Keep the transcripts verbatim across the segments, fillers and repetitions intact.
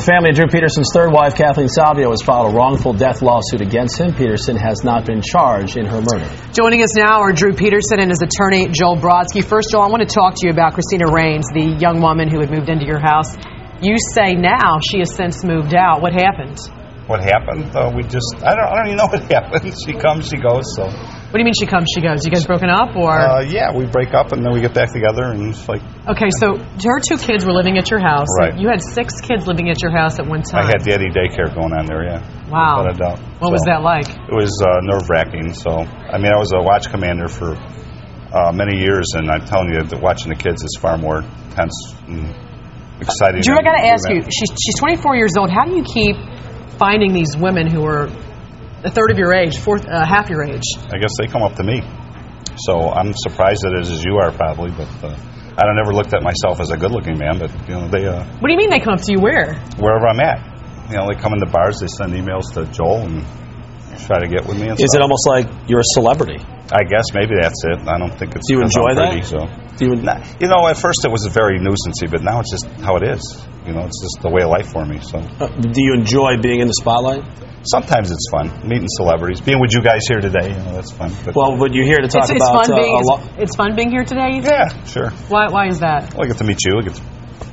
The family of Drew Peterson's third wife, Kathleen Savio, has filed a wrongful death lawsuit against him. Peterson has not been charged in her murder. Joining us now are Drew Peterson and his attorney, Joel Brodsky. First, Joel, I want to talk to you about Christina Raines, the young woman who had moved into your house. You say now she has since moved out. What happened? What happened? Uh, we just, I don't, I don't even know what happened. She comes, she goes, so. What do you mean she comes, she goes? You guys broken up, or? Uh, yeah, we break up and then we get back together and it's like. Okay, so her two kids were living at your house. Right. You had six kids living at your house at one time. I had daddy daycare going on there, yeah. Wow. Without a doubt. What so, was that like? It was uh, nerve-wracking, so. I mean, I was a watch commander for uh, many years, and I'm telling you that watching the kids is far more tense and exciting. Drew, I got to ask you, she's, she's twenty-four years old. How do you keep finding these women who are a third of your age, fourth, uh, half your age? I guess they come up to me. So I'm surprised at it as you are probably, but uh, I don't ever looked at myself as a good-looking man, but, you know, they... Uh, what do you mean they come up to you where? Wherever I'm at. You know, they come into bars, they send emails to Joel and try to get with me. And is stuff. It almost like you're a celebrity? I guess maybe that's it. I don't think it's... Do you enjoy pretty, that? So. Do you, en nah, you know, at first it was a very nuisance-y, but now it's just how it is. You know, it's just the way of life for me, so... Uh, do you enjoy being in the spotlight? Sometimes it's fun, meeting celebrities. Being with you guys here today, you know, that's fun. But well, but you're here to talk it's, it's about... Fun uh, being, a it's, it's fun being here today? Yeah, sure. Why, why is that? Well, I get to meet you. I get to...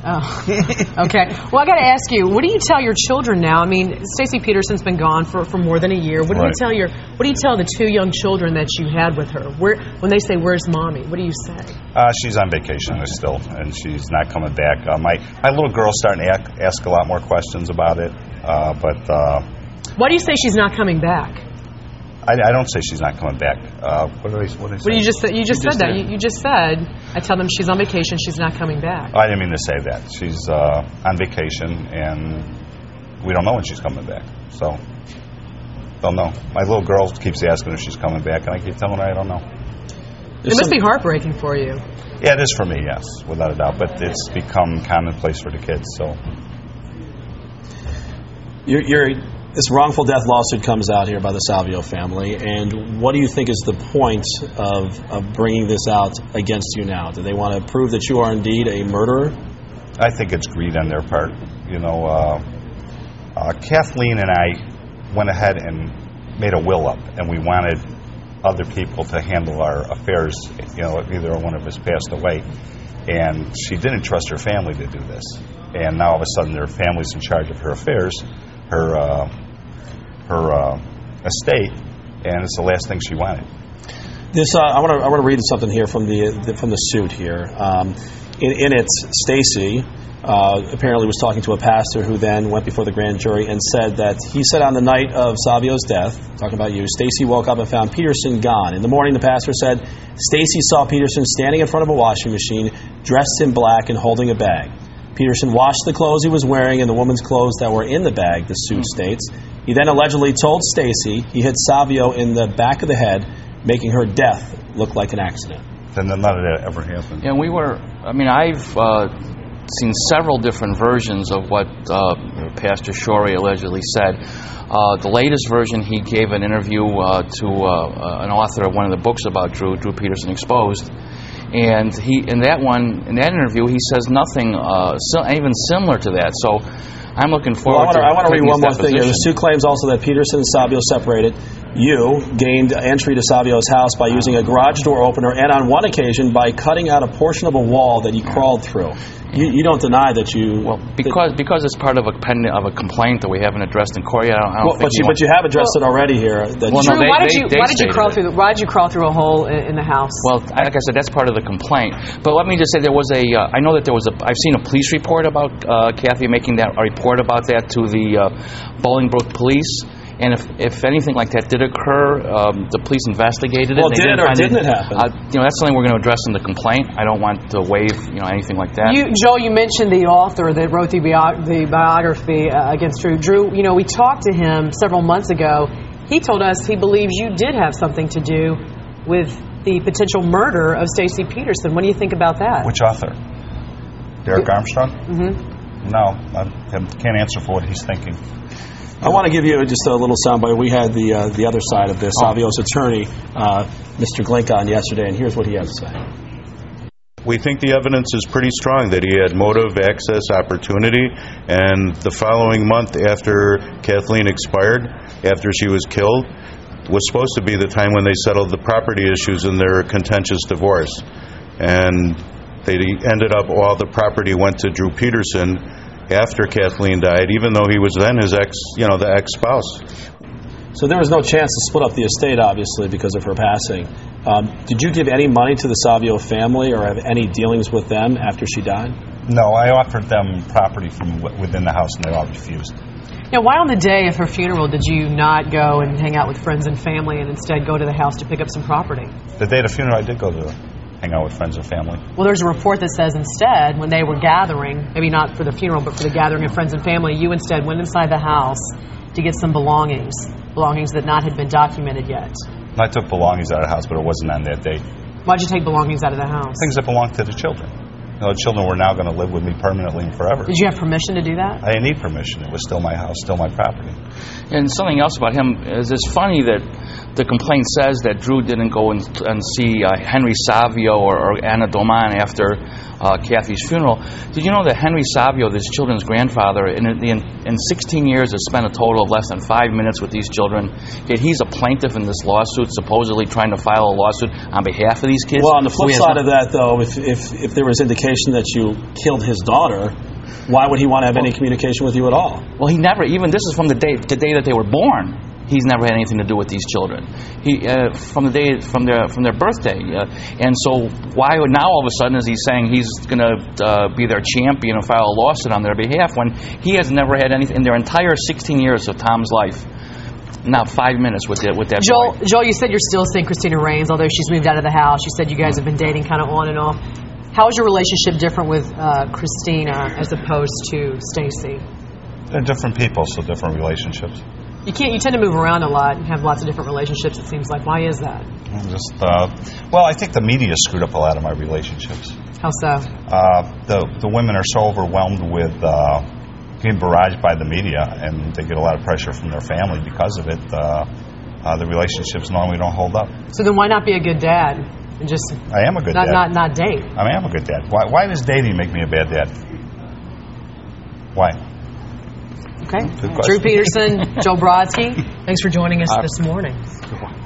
Oh, okay. Well, I got to ask you, what do you tell your children now? I mean, Stacy Peterson's been gone for, for more than a year. What do right. you tell your? What do you tell the two young children that you had with her? Where when they say, "Where's mommy?" What do you say? Uh, she's on vacation still, and she's not coming back. Uh, my my little girl's starting to ask, ask a lot more questions about it. Uh, but uh, why do you say she's not coming back? I, I don't say she's not coming back. Uh, what do I, what do I say? Well, you just, you just you said just that. You, you just said, I tell them she's on vacation, she's not coming back. I didn't mean to say that. She's uh, on vacation, and we don't know when she's coming back. So, don't know. My little girl keeps asking if she's coming back, and I keep telling her I don't know. There's it must some, be heartbreaking for you. Yeah, it is for me, yes, without a doubt. But it's become commonplace for the kids, so. You're... you're This wrongful death lawsuit comes out here by the Savio family, and what do you think is the point of, of bringing this out against you now? Do they want to prove that you are indeed a murderer? I think it's greed on their part. You know, uh, uh, Kathleen and I went ahead and made a will up, and we wanted other people to handle our affairs. You know, either one of us passed away, and she didn't trust her family to do this. And now all of a sudden their family's in charge of her affairs, her... Uh, her uh, estate, and it's the last thing she wanted. This uh, I want to I want to read something here from the, the from the suit here. Um, in, in it, Stacy uh, apparently was talking to a pastor who then went before the grand jury and said that he said on the night of Savio's death, talking about you, Stacy woke up and found Peterson gone. In the morning, the pastor said Stacy saw Peterson standing in front of a washing machine, dressed in black and holding a bag. Peterson washed the clothes he was wearing and the woman's clothes that were in the bag, the suit states. He then allegedly told Stacy he hit Savio in the back of the head, making her death look like an accident. Then none of that ever happened. Yeah, we were, I mean, I've uh, seen several different versions of what uh, Pastor Shorey allegedly said. Uh, the latest version, he gave an interview uh, to uh, an author of one of the books about Drew, Drew Peterson Exposed. And he, in that one, in that interview, he says nothing uh, si even similar to that. So I'm looking forward well, I wanna, to I want to read one more thing. The suit claims also that Peterson and Savio separated. You gained entry to Savio's house by using a garage door opener and on one occasion by cutting out a portion of a wall that he crawled through. You, you don't deny that you... Well, because because it's part of a pen, of a complaint that we haven't addressed in court yet. I don't, I don't well, think but you, you but you have addressed well, it already here. That well, no, Drew, they, why did they, you they why did you crawl it. through the, why did you crawl through a hole in, in the house? Well, like I said, that's part of the complaint. But let me just say there was a uh, I know that there was a I've seen a police report about uh, Kathy making that a report about that to the uh, Bolingbrook Police. And if, if anything like that did occur, um, the police investigated it. Well, did it or didn't it happen? Uh, you know, that's something we're going to address in the complaint. I don't want to waive, you know, anything like that. You, Joel, you mentioned the author that wrote the, bio the biography uh, against Drew. Drew, you know, we talked to him several months ago. He told us he believes you did have something to do with the potential murder of Stacy Peterson. What do you think about that? Which author? Derek Armstrong? Mm-hmm. No, I can't answer for what he's thinking. I want to give you just a little soundbite. We had the uh, the other side of this, Savio's attorney, uh, Mister Glinkon, yesterday, and here's what he has to say. we think the evidence is pretty strong that he had motive, access, opportunity, and the following month after Kathleen expired, after she was killed, was supposed to be the time when they settled the property issues in their contentious divorce. And they ended up, all the property went to Drew Peterson after Kathleen died, even though he was then his ex, you know, the ex-spouse. So there was no chance to split up the estate, obviously, because of her passing. Um, did you give any money to the Savio family or have any dealings with them after she died? No, I offered them property from w within the house, and they all refused. Now, why on the day of her funeral did you not go and hang out with friends and family and instead go to the house to pick up some property? The day of the funeral, I did go to hang out with friends and family. Well, there's a report that says instead, when they were gathering, maybe not for the funeral, but for the gathering of friends and family, you instead went inside the house to get some belongings, belongings that not had been documented yet. I took belongings out of the house, but it wasn't on that day. Why'd you take belongings out of the house? Things that belonged to the children. You know, the children were now going to live with me permanently and forever. Did you have permission to do that? I didn't need permission. It was still my house, still my property. And something else about him is it's funny that the complaint says that Drew didn't go and, and see uh, Henry Savio or, or Anna Doman after uh, Kathy's funeral. Did you know that Henry Savio, this children's grandfather, in, in, in sixteen years has spent a total of less than five minutes with these children? Yet he's a plaintiff in this lawsuit, supposedly trying to file a lawsuit on behalf of these kids. Well, on the flip side of that, though, if, if, if there was indication that you killed his daughter, why would he want to have well, any communication with you at all? Well, he never, even this is from the day, the day that they were born. He's never had anything to do with these children. He uh, from the day from their from their birthday, uh, and so why now all of a sudden is he saying he's going to uh, be their champion and file a lawsuit on their behalf when he has never had anything in their entire sixteen years of Tom's life? Not five minutes with that with that. Joel, boy. Joel, you said you're still seeing Christina Raines, although she's moved out of the house. You said you guys have been dating kind of on and off. How is your relationship different with uh, Christina as opposed to Stacy? They're different people, so different relationships. You can't. You tend to move around a lot and have lots of different relationships, it seems like. Why is that? I'm just, uh, well, I think the media screwed up a lot of my relationships. How so? Uh, the, the women are so overwhelmed with uh, being barraged by the media, and they get a lot of pressure from their family because of it. Uh, uh, the relationships normally don't hold up. So then why not be a good dad? And just I am a good not, dad. Not, not date. I am a good dad. Why, why does dating make me a bad dad? Why? Okay. Drew Peterson, Joel Brodsky, thanks for joining us uh, this morning.